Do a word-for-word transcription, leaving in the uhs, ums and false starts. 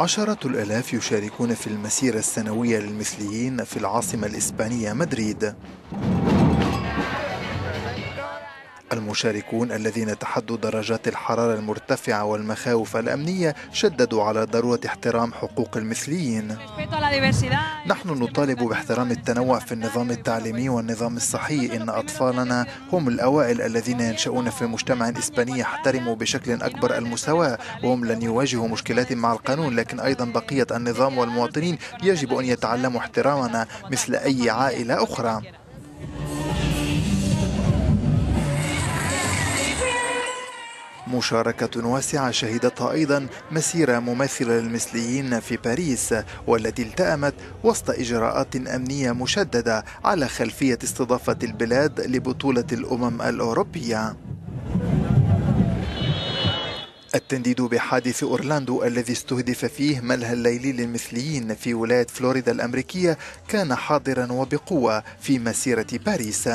عشرة الآلاف يشاركون في المسيرة السنوية للمثليين في العاصمة الإسبانية مدريد. المشاركون الذين تحدوا درجات الحرارة المرتفعة والمخاوف الأمنية شددوا على ضرورة احترام حقوق المثليين. نحن نطالب باحترام التنوع في النظام التعليمي والنظام الصحي. إن أطفالنا هم الأوائل الذين ينشأون في مجتمع إسباني يحترم بشكل أكبر المساواة، وهم لن يواجهوا مشكلات مع القانون، لكن أيضا بقية النظام والمواطنين يجب أن يتعلموا احترامنا مثل أي عائلة أخرى. مشاركة واسعة شهدتها أيضا مسيرة مماثلة للمثليين في باريس، والتي التأمت وسط إجراءات أمنية مشددة على خلفية استضافة البلاد لبطولة الأمم الأوروبية. التنديد بحادث اورلاندو الذي استهدف فيه ملهى الليلي للمثليين في ولاية فلوريدا الأمريكية كان حاضرا وبقوة في مسيرة باريس.